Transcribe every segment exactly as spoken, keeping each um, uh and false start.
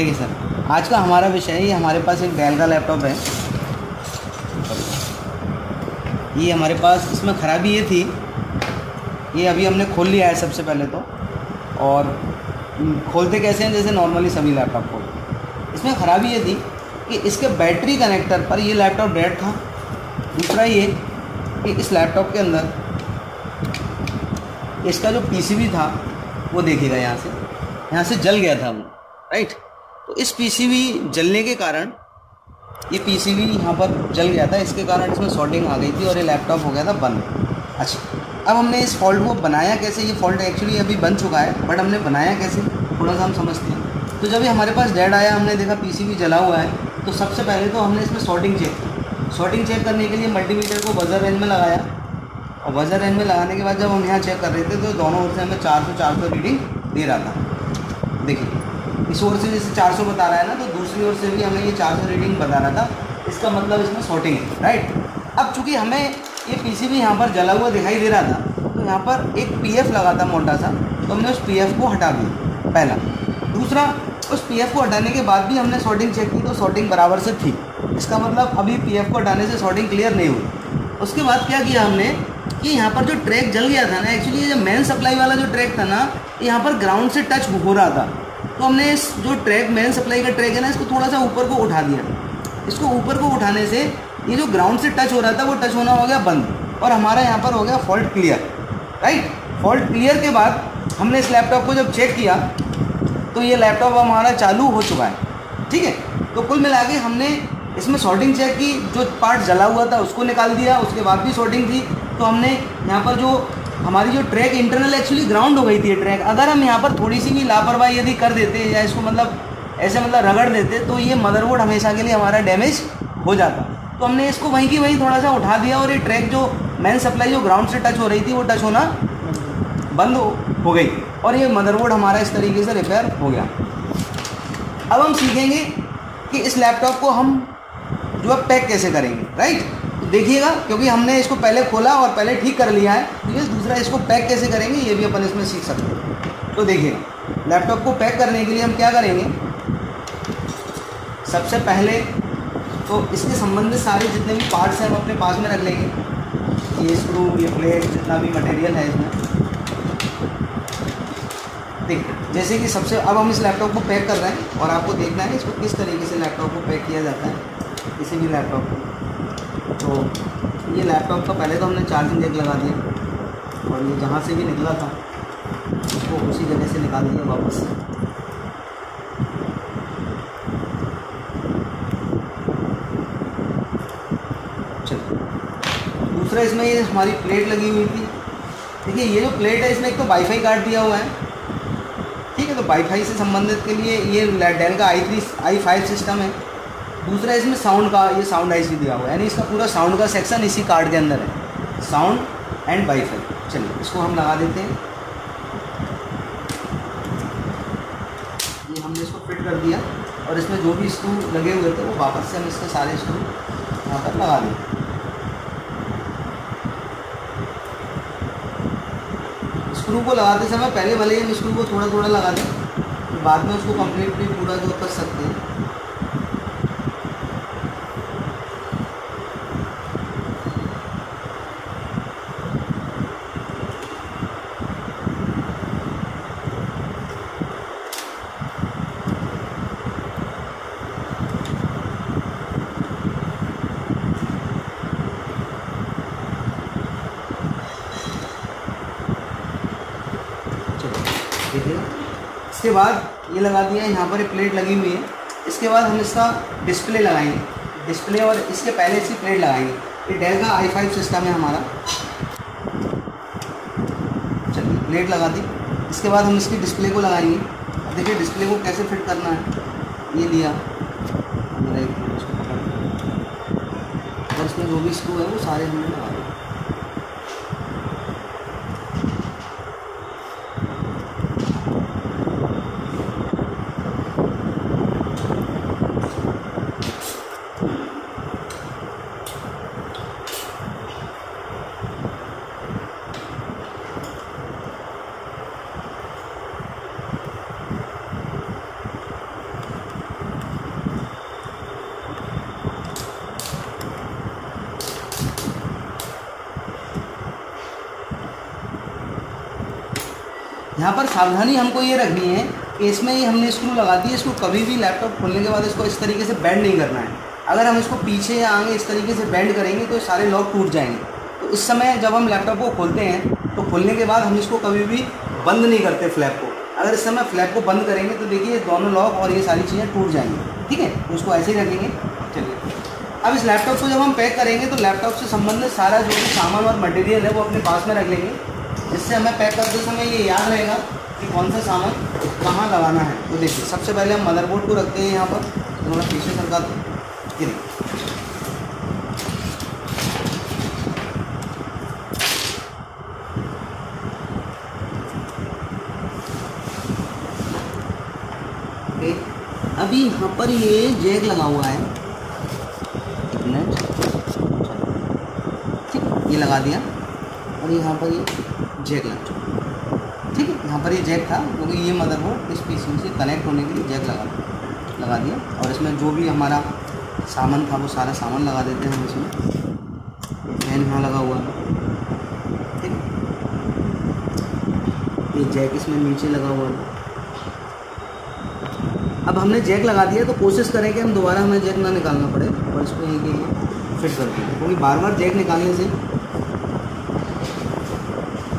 देखिए सर, आज का हमारा विषय है, ये हमारे पास एक डेल का लैपटॉप है। ये हमारे पास, इसमें ख़राबी ये थी, ये अभी हमने खोल लिया है सबसे पहले तो। और खोलते कैसे हैं, जैसे नॉर्मली सभी लैपटॉप खोलते। इसमें ख़राबी ये थी कि इसके बैटरी कनेक्टर पर ये लैपटॉप डेड था। दूसरा ये कि इस लैपटॉप के अंदर इसका जो पीसीबी था वो देखिएगा, यहाँ से यहाँ से जल गया था वो, राइट। तो इस पीसीबी जलने के कारण, ये पीसीबी यहाँ पर जल गया था, इसके कारण इसमें शॉर्टिंग आ गई थी और ये लैपटॉप हो गया था बंद। अच्छा, अब हमने इस फॉल्ट को बनाया कैसे? ये फॉल्ट एक्चुअली अभी बन चुका है, बट हमने बनाया कैसे थोड़ा सा हम समझते हैं। तो जब ये हमारे पास डेड आया, हमने देखा पीसीबी जला हुआ है, तो सबसे पहले तो हमने इसमें शॉर्टिंग चेक की। शॉर्टिंग चेक करने के लिए मल्टीमीटर को बजर रेंज में लगाया, और बजर रेंज में लगाने के बाद जब हम यहाँ चेक कर रहे थे तो दोनों ओर से हमें चार सौ चार सौ रीडिंग दे रहा था। देखिए, इस ओर से जैसे चार सौ बता रहा है ना, तो दूसरी ओर से भी हमें ये चार सौ रीडिंग बता रहा था। इसका मतलब इसमें शॉर्टिंग है, राइट। अब चूँकि हमें ये पीसीबी यहाँ पर जला हुआ दिखाई दे रहा था, तो यहाँ पर एक पीएफ लगा था मोटा सा, तो हमने उस पीएफ को हटा दिया पहला। दूसरा, उस पीएफ को हटाने के बाद भी हमने शॉर्टिंग चेक की, तो शॉर्टिंग बराबर से थी। इसका मतलब अभी पीएफ को हटाने से शॉर्टिंग क्लियर नहीं हुई। उसके बाद क्या किया हमने कि यहाँ पर जो ट्रैक जल गया था ना, एक्चुअली ये मेन सप्लाई वाला जो ट्रैक था ना, यहाँ पर ग्राउंड से टच हो रहा था। तो हमने इस जो ट्रैक, मेन सप्लाई का ट्रैक है ना, इसको थोड़ा सा ऊपर को उठा दिया। इसको ऊपर को उठाने से ये जो ग्राउंड से टच हो रहा था वो टच होना हो गया बंद, और हमारा यहाँ पर हो गया fault clear, right. Fault clear के बाद हमने इस लैपटॉप को जब चेक किया तो ये लैपटॉप हमारा चालू हो चुका है, ठीक है। तो कुल मिला के हमने इसमें शॉर्टिंग चेक की, जो पार्ट जला हुआ था उसको निकाल दिया, उसके बाद भी शॉर्टिंग थी, तो हमने यहाँ पर जो हमारी जो ट्रैक इंटरनल एक्चुअली ग्राउंड हो गई थी ट्रैक। अगर हम यहाँ पर थोड़ी सी भी लापरवाही यदि कर देते या इसको मतलब ऐसे मतलब रगड़ देते तो ये मदरबोर्ड हमेशा के लिए हमारा डैमेज हो जाता। तो हमने इसको वहीं की वहीं थोड़ा सा उठा दिया, और ये ट्रैक जो मेन सप्लाई जो ग्राउंड से टच हो रही थी वो टच होना बंद हो गई, और ये मदरबोर्ड हमारा इस तरीके से रिपेयर हो गया। अब हम सीखेंगे कि इस लैपटॉप को हम जो है पैक कैसे करेंगे, राइट। तो देखिएगा, क्योंकि हमने इसको पहले खोला और पहले ठीक कर लिया है, ठीक है। दूसरा, इसको पैक कैसे करेंगे ये भी अपन इसमें सीख सकते हैं। तो देखिएगा, लैपटॉप को पैक करने के लिए हम क्या करेंगे, सबसे पहले तो इसके संबंधित सारे जितने भी पार्ट्स हैं हम अपने पास में रख लेंगे। ये स्क्रू, ये प्लेट, जितना भी मटेरियल है इसमें। देखिए, जैसे कि सबसे, अब हम इस लैपटॉप को पैक कर रहे हैं और आपको देखना है इसको किस तरीके से लैपटॉप को पैक किया जाता है, किसी भी लैपटॉप को। तो ये लैपटॉप का पहले तो हमने चार्जिंग जैक लगा दिया, और ये जहाँ से भी निकला था उसको उसी जगह से निकाल दिया वापस। दूसरा, इसमें ये हमारी प्लेट लगी हुई थी। देखिए, ये जो प्लेट है इसमें एक तो वाईफाई कार्ड दिया हुआ है, ठीक है। तो वाईफाई से संबंधित के लिए ये डेल का I three I five system है। दूसरा, इसमें साउंड का ये साउंड आईसी दिया हुआ है, यानी इसका पूरा साउंड का सेक्शन इसी कार्ड के अंदर है, साउंड एंड वाईफाई। चलिए, इसको हम लगा देते हैं। ये हमने इसको फिट कर दिया, और इसमें जो भी स्क्रू लगे हुए थे वो वापस से हम इसके सारे स्क्रू यहाँ पर लगा दें। स्क्रू को लगाते समय पहले भले ही हम स्क्रू को थोड़ा थोड़ा लगा दें, तो बाद में उसको कम्प्लीटली पूरा जो कर सकते हैं। इसके बाद ये लगा दिया, यहाँ पर एक प्लेट लगी हुई है। इसके बाद हम इसका डिस्प्ले लगाएंगे, डिस्प्ले, और इसके पहले इसकी प्लेट लगाएंगे। ये डेल का आई फाइव सिस्टम है हमारा। चलिए, प्लेट लगा दी। इसके बाद हम इसकी डिस्प्ले को लगाएंगे। अब देखिए डिस्प्ले को कैसे फिट करना है। ये लिया, और इसमें जो भी स्क्रू है वो सारे हमने लगा दिए। यहाँ पर सावधानी हमको ये रखनी है कि इसमें ही हमने स्क्रू लगा दी है, इसको कभी भी लैपटॉप खोलने के बाद इसको इस तरीके से बैंड नहीं करना है। अगर हम इसको पीछे या आगे इस तरीके से बैंड करेंगे तो सारे लॉक टूट जाएंगे। तो उस समय जब हम लैपटॉप को खोलते हैं तो खोलने के बाद हम इसको कभी भी बंद नहीं करते फ्लैप को। अगर इस समय फ्लैप को बंद करेंगे तो देखिए दोनों लॉक और ये सारी चीज़ें टूट जाएंगी। ठीक है, उसको ऐसे ही रखेंगे। चलिए, अब इस लैपटॉप को जब हम पैक करेंगे तो लैपटॉप से संबंधित सारा जो भी सामान और मटेरियल है वो अपने पास में रख लेंगे, जिससे हमें पैक करते समय ये याद रहेगा कि कौन सा सामान कहाँ लगाना है। तो देखिए, सबसे पहले हम मदरबोर्ड को रखते हैं यहाँ पर, थोड़ा पीछे सरका दो। ये देखिए, अभी यहाँ पर ये जैक लगा हुआ है, ये लगा दिया, और यहाँ पर ये जैक लग चुका। ठीक है, यहाँ पर ये जैक था क्योंकि ये मदरबोर्ड इस पीसी से कनेक्ट होने के लिए जैक लगा लगा दिया, और इसमें जो भी हमारा सामान था वो सारा सामान लगा देते हैं हम इसमें। फैन यहाँ लगा हुआ है, ठीक है, ये जैक इसमें नीचे लगा हुआ है। अब हमने जैक लगा दिया तो कोशिश करें कि हम दोबारा हमें जैक ना निकालना पड़े और इसको यहीं के फिट कर दें, क्योंकि बार बार जैक निकालने से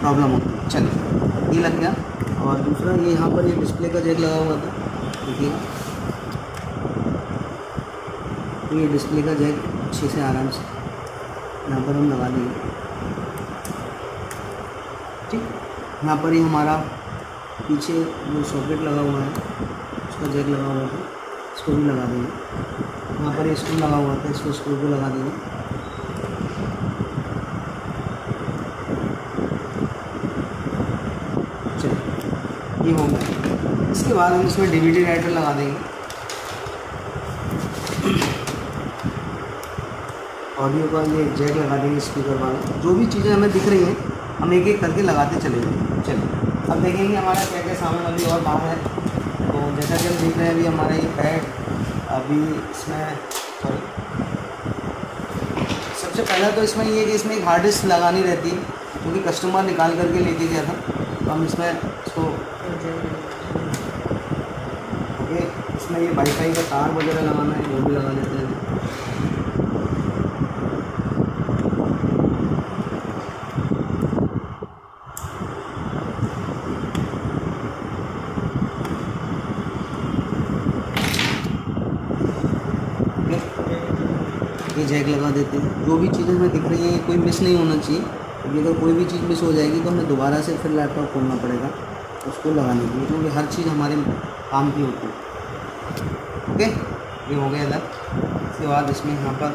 प्रॉब्लम होती है। चलिए, ये लग गया। और दूसरा ये यहाँ पर ये डिस्प्ले का जैक लगा हुआ था, ठीक है, ये डिस्प्ले का जैक अच्छे से आराम से यहाँ पर हम लगा देंगे। ठीक, यहाँ पर ही हमारा पीछे जो सॉकेट लगा हुआ है उसका जैक लगा हुआ था, इसको भी लगा देंगे। यहाँ पर ये स्क्रू लगा हुआ था, इसको स्क्रू को लगा देंगे। ये हो गया। इसके बाद हम इसमें डीवीडी राइटर लगा देंगे, ऑडियो का ये जैक लगा देंगे, स्पीकर वाला, जो भी चीज़ें हमें दिख रही हैं हम एक एक करके लगाते चले जाएंगे। चलिए, अब देखेंगे हमारा क्या क्या सामान अभी और बाहर है। तो जैसा कि हम देख रहे हैं अभी हमारा ये पैड, अभी इसमें सॉरी सबसे पहला तो इसमें ये कि इसमें एक हार्ड डिस्क लगानी रहती है, क्योंकि तो कस्टमर निकाल करके लेके गया था, तो हम इसमें इसको इसमें ये वाईफाई का तार वगैरह लगाना है, वो भी लगा देते हैं। ये जैक लगा देते हैं। जो भी चीज़ें हमें दिख रही हैं कोई मिस नहीं होना चाहिए, क्योंकि अगर कोई भी चीज़ मिस हो जाएगी तो हमें दोबारा से फिर लैपटॉप खोलना पड़ेगा उसको लगाने के लिए, क्योंकि हर चीज़ हमारे काम की होती है। ओके, ये हो गया अलग। इसके बाद इसमें यहाँ पर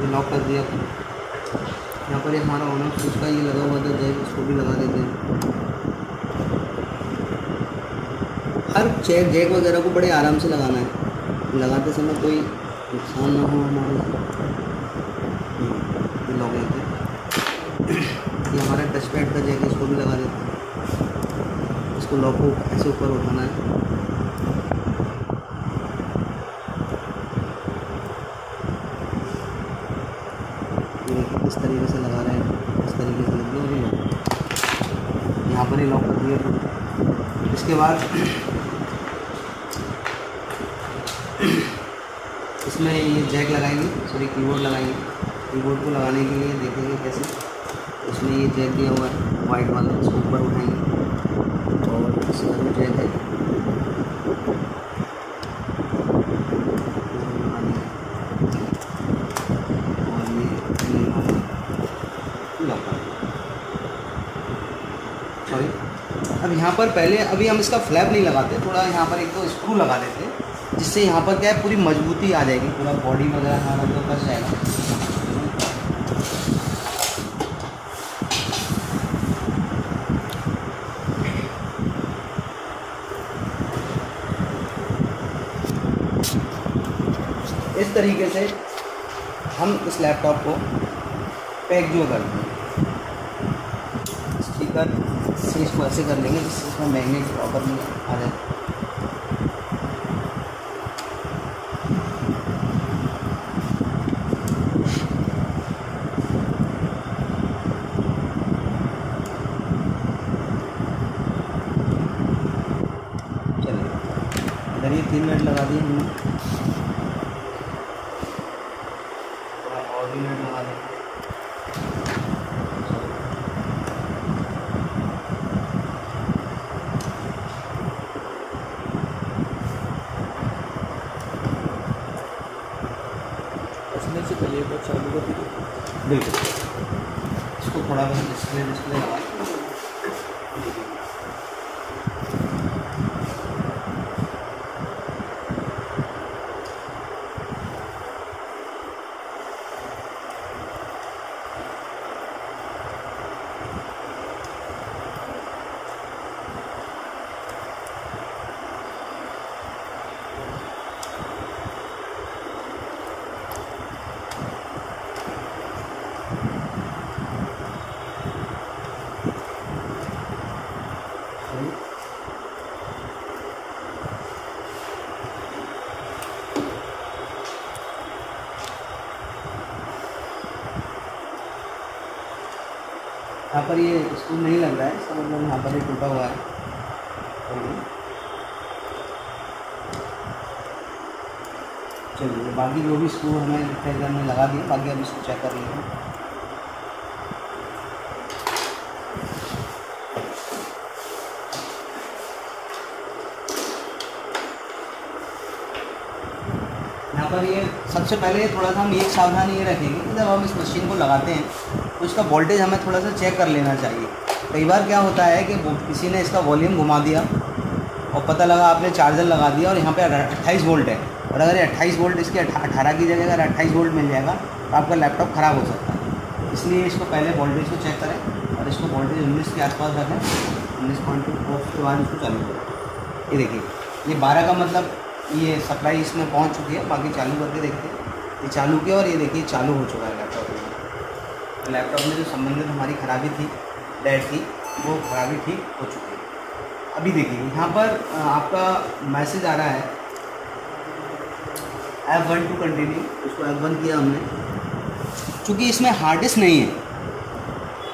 ये लॉक कर दिया। यहाँ पर हमारा ऑनर स्विच का ये लगा हुआ था जैक, इसको भी लगा देते हैं। हर चेक जैक वगैरह को बड़े आराम से लगाना है, लगाते समय कोई नुकसान ना हो हमारे लॉक लेते। ये हमारा टच पैड का जैक, इसको भी लगा देते हैं। इसको लॉक को ऐसे ऊपर उठाना है, इस तरीके से लगा रहे हैं, इस तरीके से लग गया, यहाँ पर ही लॉक कर दिया। इसके बाद इसमें ये जैक लगाएंगे, सॉरी कीबोर्ड लगाएंगे। कीबोर्ड को लगाने के लिए देखेंगे कैसे, इसमें ये जैक दिया हुआ है वाइट वाला, इसको ऊपर उठाएंगे और इसका जो जैक है और ये सॉरी। अब यहाँ पर पहले अभी हम इसका फ्लैप नहीं लगाते, थोड़ा यहाँ पर एक तो स्क्रू लगा देते हैं, जिससे यहाँ पर क्या है पूरी मजबूती आ जाएगी, पूरा बॉडी वगैरह हमारा तो फंस जाएगा। इस तरीके से हम इस लैपटॉप को पैक जो कर देंगे, स्पीकर से इसको ऐसे कर लेंगे जिससे इसमें मैग्नेट प्रॉपर में आ जाए। तीन मिनट लगा दिए और तीन मिनट लगा दिए। इसमें से पहले को चालू कर दीजिए, बिल्कुल इसको थोड़ा बहुत डिस्प्ले डिस्प्ले लगा। यहाँ पर ये स्क्रू नहीं लग रहा है, इसका मतलब यहाँ पर ये टूटा हुआ है। चलिए बाकी जो भी स्क्रू हमें रिपेयर में लगा दिए, बाकी अब इसको चेक कर लेंगे। यहाँ पर ये सबसे पहले थोड़ा सा हम एक सावधानी ये रखेंगे कि जब हम इस मशीन को लगाते हैं उसका वोल्टेज हमें थोड़ा सा चेक कर लेना चाहिए। कई बार क्या होता है कि किसी ने इसका वॉल्यूम घुमा दिया और पता लगा आपने चार्जर लगा दिया और यहाँ पे अट्ठाईस वोल्ट है, और अगर ये अट्ठाईस वोल्ट इसके अठारह की जगह अगर अट्ठाईस वोल्ट मिल जाएगा तो आपका लैपटॉप ख़राब हो सकता है। इसलिए इसको पहले वोल्टेज को चेक करें और इसको वोल्टेज उन्नीस के आसपास रखें, उन्नीस पॉइंट टू के बाद इसको चालू करें। ये देखिए ये बारह का मतलब ये सप्लाई इसमें पहुँच चुकी है। बाकी चालू करके देखते हैं, ये चालू किया और ये देखिए चालू हो चुका है लैपटॉप। लैपटॉप में जो संबंधित हमारी खराबी थी डेट थी वो खराबी ठीक हो चुकी है। अभी देखिए यहाँ पर आपका मैसेज आ रहा है एफ वन टू कंटिन्यू, उसको एफ वन किया हमने। चूँकि इसमें हार्ड डिस्क नहीं है,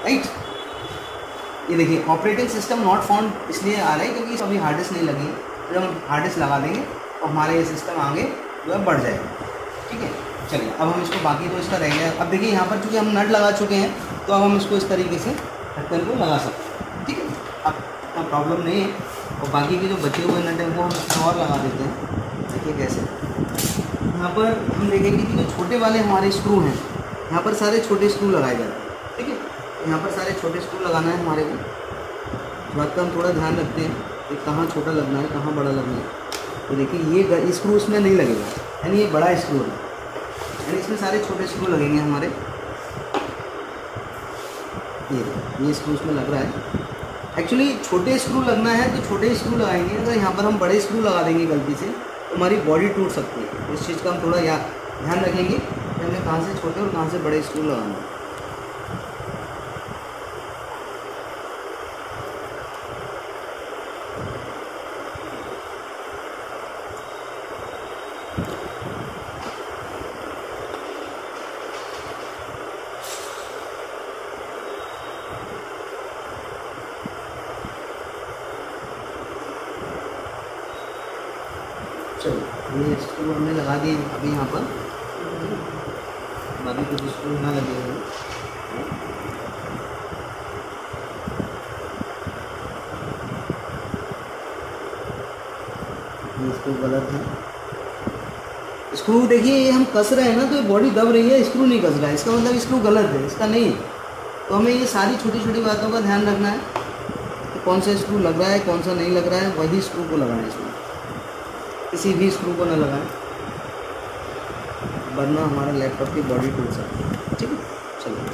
राइट। ये देखिए ऑपरेटिंग सिस्टम नॉट फाउंड इसलिए आ रहा है क्योंकि अभी हार्ड डिस्क नहीं लगी है। जब हम हार्ड डिस्क लगा देंगे तो हमारा ये सिस्टम आगे जो है बढ़ जाएगा, ठीक है। चलिए अब हम इसको बाकी तो इसका रह गया। अब देखिए यहाँ पर चूँकि हम नट लगा चुके हैं तो अब हम इसको इस तरीके से ढक्कन को लगा सकते हैं, ठीक है। अब इतना प्रॉब्लम नहीं है। और बाकी के जो बचे हुए नट हैं वो हम इसको और लगा देते हैं। देखिए कैसे यहाँ पर हम देखेंगे कि जो छोटे वाले हमारे स्क्रू हैं यहाँ पर सारे छोटे स्क्रू लगाए जाते हैं, ठीक है। यहाँ पर सारे छोटे स्क्रू लगाना है हमारे को। बात का हम थोड़ा ध्यान रखते हैं कि कहाँ छोटा लगना है कहाँ बड़ा लगना है। तो देखिए ये स्क्रू इसमें नहीं लगेगा, यानी ये बड़ा स्क्रू है, इसमें सारे छोटे स्क्रू लगेंगे हमारे। ये ये स्क्रू इसमें लग रहा है। एक्चुअली छोटे स्क्रू लगना है तो छोटे स्क्रू लगाएंगे, अगर यहाँ पर हम बड़े स्क्रू लगा देंगे गलती से तो हमारी बॉडी टूट सकती है। तो इस चीज़ का हम थोड़ा या ध्यान रखेंगे कि हमें कहाँ से छोटे और कहाँ से बड़े स्क्रू लगाना है। चलो ये स्क्रू हमने लगा दिए अभी यहाँ पर, बाकी कुछ स्क्रू ना लगे हुए। ये स्क्रू गलत है, स्क्रू देखिए ये हम कस रहे हैं ना तो ये बॉडी दब रही है, स्क्रू नहीं कस रहा है, इसका मतलब स्क्रू गलत है, इसका नहीं है। तो हमें ये सारी छोटी छोटी बातों का ध्यान रखना है कि कौन सा स्क्रू लग रहा है कौन सा नहीं लग रहा है, वही स्क्रू को लगाना है। इसमें किसी भी स्क्रू को ना लगाएं वरना हमारा लैपटॉप की बॉडी टूट सकती है, ठीक है। चलो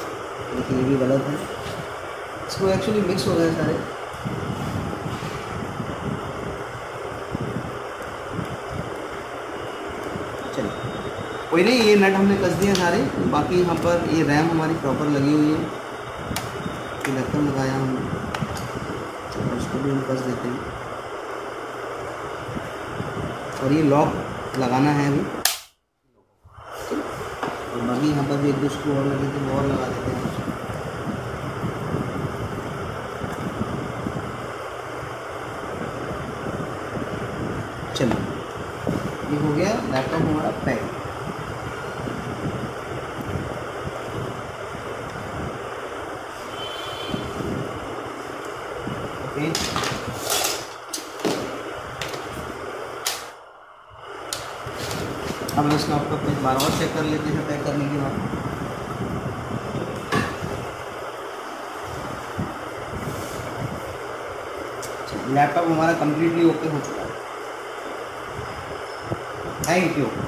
देखिए ये भी गलत है, इसको एक्चुअली मिक्स हो गए सारे। चलो कोई नहीं, ये नट हमने कस दिए सारे। बाकी यहाँ पर ये रैम हमारी प्रॉपर लगी हुई है, ये ढक्कन लगाया हमने, उसको भी हम कस देते हैं। और ये लॉक लगाना है अभी। और बाकी यहाँ पर भी एक दो स्क्रू और लगे थे वो और लगा देते हैं। चलो बैकअप हमारा पैक। अब इसका आपको पेज बार बार चेक कर लेते हैं पैक करने के बाद। लैपटॉप हमारा कंप्लीटली ओके हो चुका है। Thank you.